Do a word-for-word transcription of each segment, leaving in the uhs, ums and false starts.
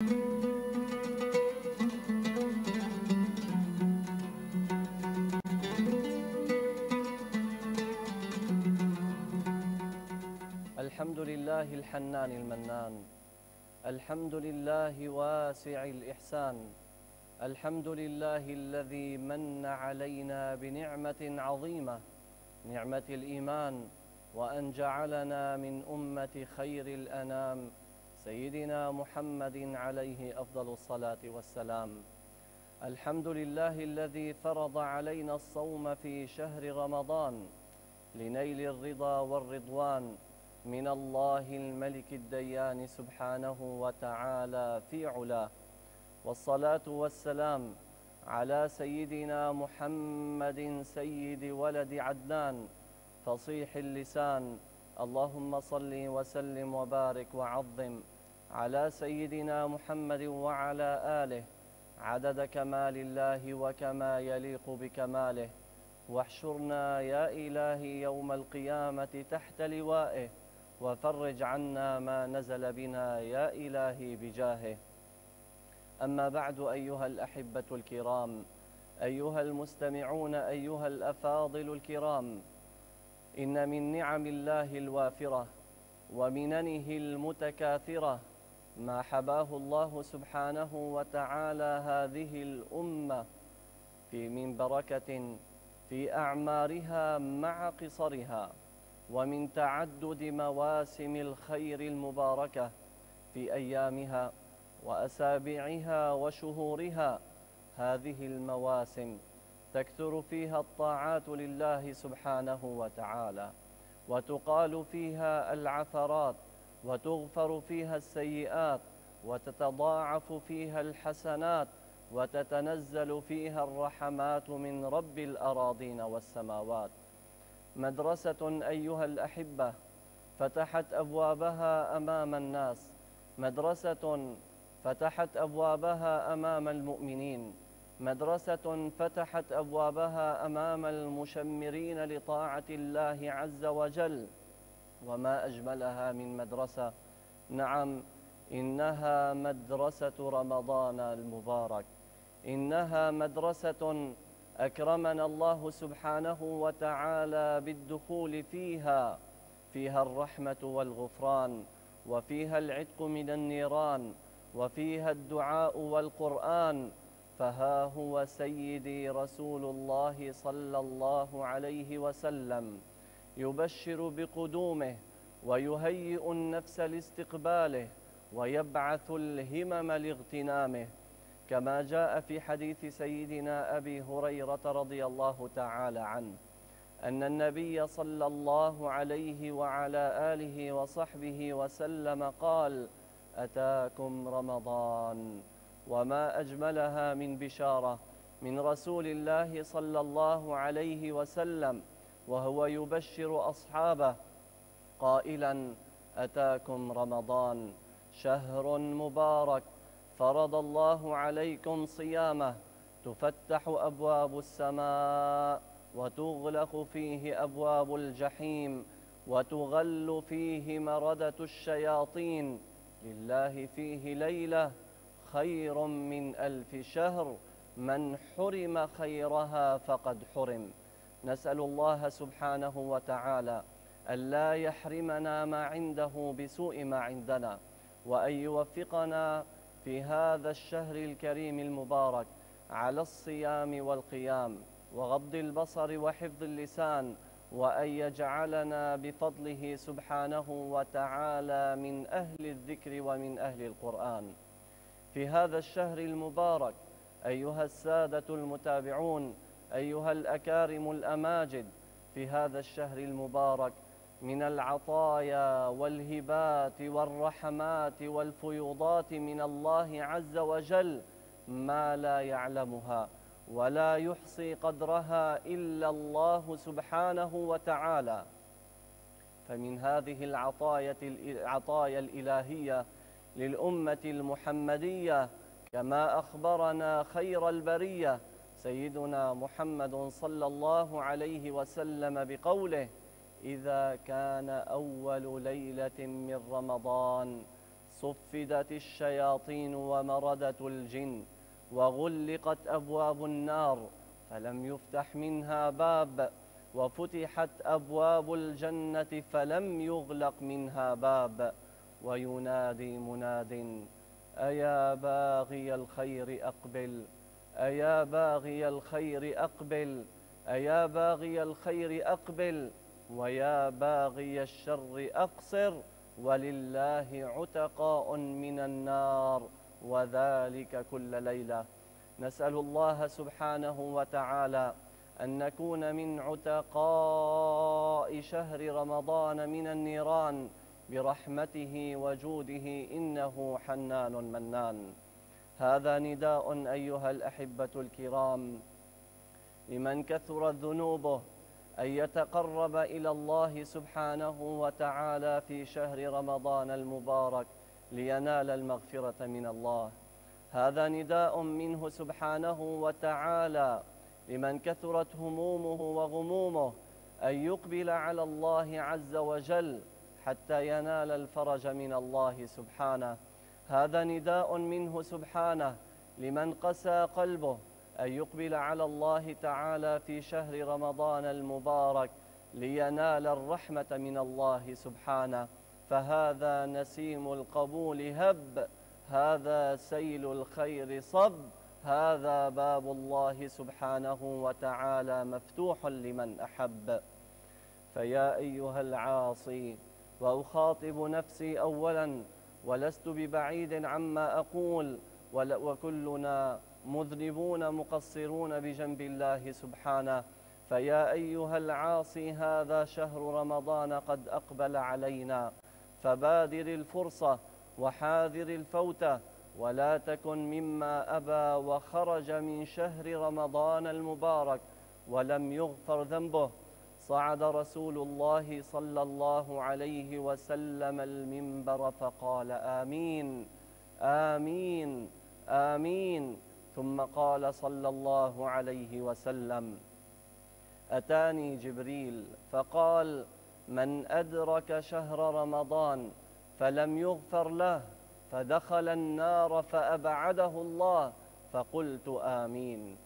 الحمد لله الحنان المنان، الحمد لله واسع الإحسان، الحمد لله الذي من علينا بنعمة عظيمة، نعمة الإيمان، وأن جعلنا من أمة خير الأنام سيدنا محمد عليه أفضل الصلاة والسلام. الحمد لله الذي فرض علينا الصوم في شهر رمضان لنيل الرضا والرضوان من الله الملك الديان سبحانه وتعالى في علاه، والصلاة والسلام على سيدنا محمد سيد ولد عدنان فصيح اللسان، اللهم صل وسلم وبارك وعظم على سيدنا محمد وعلى آله عدد كمال الله وكما يليق بكماله، واحشرنا يا إلهي يوم القيامة تحت لوائه وفرج عنا ما نزل بنا يا إلهي بجاهه. أما بعد، أيها الأحبة الكرام، أيها المستمعون، أيها الأفاضل الكرام، إن من نعم الله الوافرة ومننه المتكاثرة ما حباه الله سبحانه وتعالى هذه الأمة في من بركة في أعمارها مع قصرها، ومن تعدد مواسم الخير المباركة في أيامها وأسابيعها وشهورها. هذه المواسم تكثر فيها الطاعات لله سبحانه وتعالى، وتقال فيها العثرات، وتغفر فيها السيئات، وتتضاعف فيها الحسنات، وتتنزل فيها الرحمات من رب الأراضين والسماوات. مدرسة أيها الأحبة فتحت أبوابها أمام الناس، مدرسة فتحت أبوابها أمام المؤمنين، مدرسة فتحت أبوابها أمام المشمرين لطاعة الله عز وجل. وما أجملها من مدرسة، نعم إنها مدرسة رمضان المبارك، إنها مدرسة أكرمنا الله سبحانه وتعالى بالدخول فيها، فيها الرحمة والغفران، وفيها العتق من النيران، وفيها الدعاء والقرآن. فها هو سيدي رسول الله صلى الله عليه وسلم يبشر بقدومه، ويهيئ النفس لاستقباله، ويبعث الهمم لاغتنامه، كما جاء في حديث سيدنا أبي هريرة رضي الله تعالى عنه أن النبي صلى الله عليه وعلى آله وصحبه وسلم قال: أتاكم رمضان. وما أجملها من بشارة من رسول الله صلى الله عليه وسلم وهو يبشر أصحابه قائلا: أتاكم رمضان، شهر مبارك فرض الله عليكم صيامه، تفتح أبواب السماء وتغلق فيه أبواب الجحيم، وتغل فيه مردة الشياطين، لله فيه ليلة خير من ألف شهر، من حرم خيرها فقد حرم. نسأل الله سبحانه وتعالى ألا يحرمنا ما عنده بسوء ما عندنا، وأن يوفقنا في هذا الشهر الكريم المبارك على الصيام والقيام وغض البصر وحفظ اللسان، وأن يجعلنا بفضله سبحانه وتعالى من أهل الذكر ومن أهل القرآن في هذا الشهر المبارك. أيها السادة المتابعون، أيها الأكارم الأماجد، في هذا الشهر المبارك من العطايا والهبات والرحمات والفيوضات من الله عز وجل ما لا يعلمها ولا يحصي قدرها إلا الله سبحانه وتعالى. فمن هذه العطايا الإلهية للأمة المحمدية، كما أخبرنا خير البرية سيدنا محمد صلى الله عليه وسلم بقوله: إذا كان أول ليلة من رمضان صفدت الشياطين ومردت الجن وغلقت أبواب النار فلم يفتح منها باب وفتحت أبواب الجنة فلم يغلق منها باب وينادي مناد أيا باغي الخير أقبل أيا باغي الخير أقبل أيا باغي الخير أقبل ويا باغي الشر أقصر ولله عتقاء من النار وذلك كل ليلة. نسأل الله سبحانه وتعالى أن نكون من عتقاء شهر رمضان من النيران برحمته وجوده إنه حنان منان. هذا نداء أيها الأحبة الكرام لمن كثرت ذنوبه أن يتقرب إلى الله سبحانه وتعالى في شهر رمضان المبارك لينال المغفرة من الله. هذا نداء منه سبحانه وتعالى لمن كثرت همومه وغمومه أن يقبل على الله عز وجل حتى ينال الفرج من الله سبحانه. هذا نداء منه سبحانه لمن قسى قلبه أن يقبل على الله تعالى في شهر رمضان المبارك لينال الرحمة من الله سبحانه. فهذا نسيم القبول هب، هذا سيل الخير صب، هذا باب الله سبحانه وتعالى مفتوح لمن أحب. فيا أيها العاصي، وأخاطب نفسي أولا ولست ببعيد عما أقول، وكلنا مذنبون مقصرون بجنب الله سبحانه. فيا أيها العاصي، هذا شهر رمضان قد أقبل علينا، فبادر الفرصة وحاذر الفوتة، ولا تكن مما أبى وخرج من شهر رمضان المبارك ولم يغفر ذنبه. صعد رسول الله صلى الله عليه وسلم المنبر فقال آمين آمين آمين، ثم قال صلى الله عليه وسلم: أتاني جبريل فقال: من أدرك شهر رمضان فلم يغفر له فدخل النار فأبعده الله. فقلت آمين.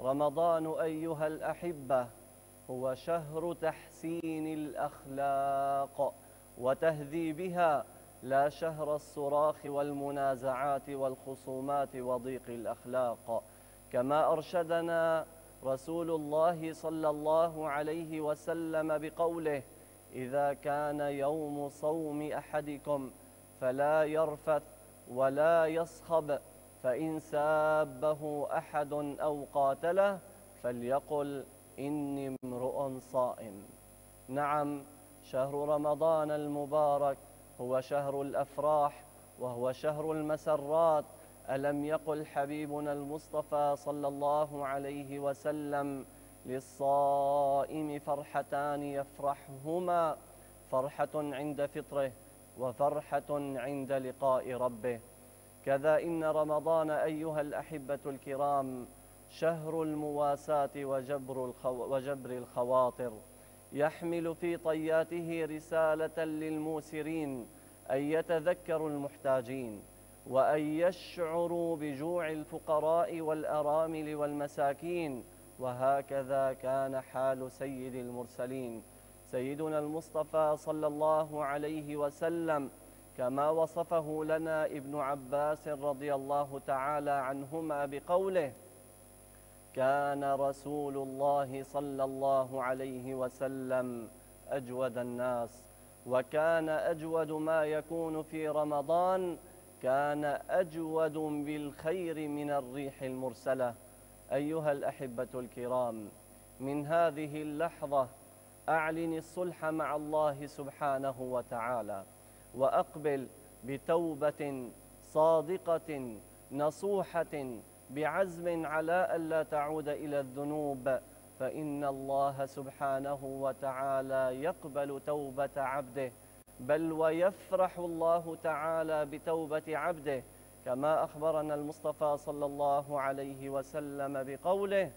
رمضان أيها الأحبة هو شهر تحسين الأخلاق وتهذيبها، لا شهر الصراخ والمنازعات والخصومات وضيق الأخلاق، كما أرشدنا رسول الله صلى الله عليه وسلم بقوله: إذا كان يوم صوم أحدكم فلا يرفث ولا يصخب، فإن سابه أحد أو قاتله فليقل إني امرؤ صائم. نعم، شهر رمضان المبارك هو شهر الأفراح وهو شهر المسرات. ألم يقل حبيبنا المصطفى صلى الله عليه وسلم: للصائم فرحتان يفرحهما، فرحة عند فطره وفرحة عند لقاء ربه. كذا إن رمضان أيها الأحبة الكرام شهر المواساة وجبر الخو... وجبر الخواطر، يحمل في طياته رسالة للموسرين أن يتذكروا المحتاجين وأن يشعروا بجوع الفقراء والأرامل والمساكين، وهكذا كان حال سيد المرسلين سيدنا المصطفى صلى الله عليه وسلم، كما وصفه لنا ابن عباس رضي الله تعالى عنهما بقوله: كان رسول الله صلى الله عليه وسلم أجود الناس، وكان أجود ما يكون في رمضان، كان أجود بالخير من الريح المرسلة. أيها الأحبة الكرام، من هذه اللحظة أعلن الصلح مع الله سبحانه وتعالى، وأقبل بتوبة صادقة نصوحة بعزم على ألا تعود إلى الذنوب، فإن الله سبحانه وتعالى يقبل توبة عبده، بل ويفرح الله تعالى بتوبة عبده، كما أخبرنا المصطفى صلى الله عليه وسلم بقوله: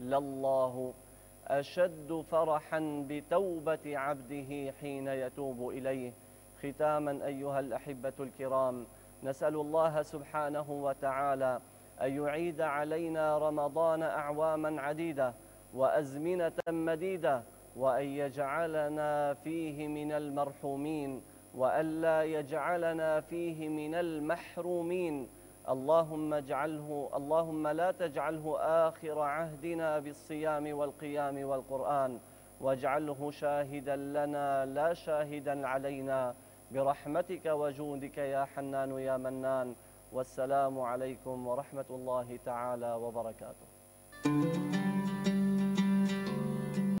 لله أشد فرحا بتوبة عبده حين يتوب إليه، ختاما أيها الأحبة الكرام، نسأل الله سبحانه وتعالى أن يعيد علينا رمضان أعواما عديدة وأزمنة مديدة، وأن يجعلنا فيه من المرحومين وألا يجعلنا فيه من المحرومين. اللهم اجعله اللهم لا تجعله آخر عهدنا بالصيام والقيام والقرآن، واجعله شاهدا لنا لا شاهدا علينا، برحمتك وجودك يا حنان يا منان. والسلام عليكم ورحمة الله تعالى وبركاته.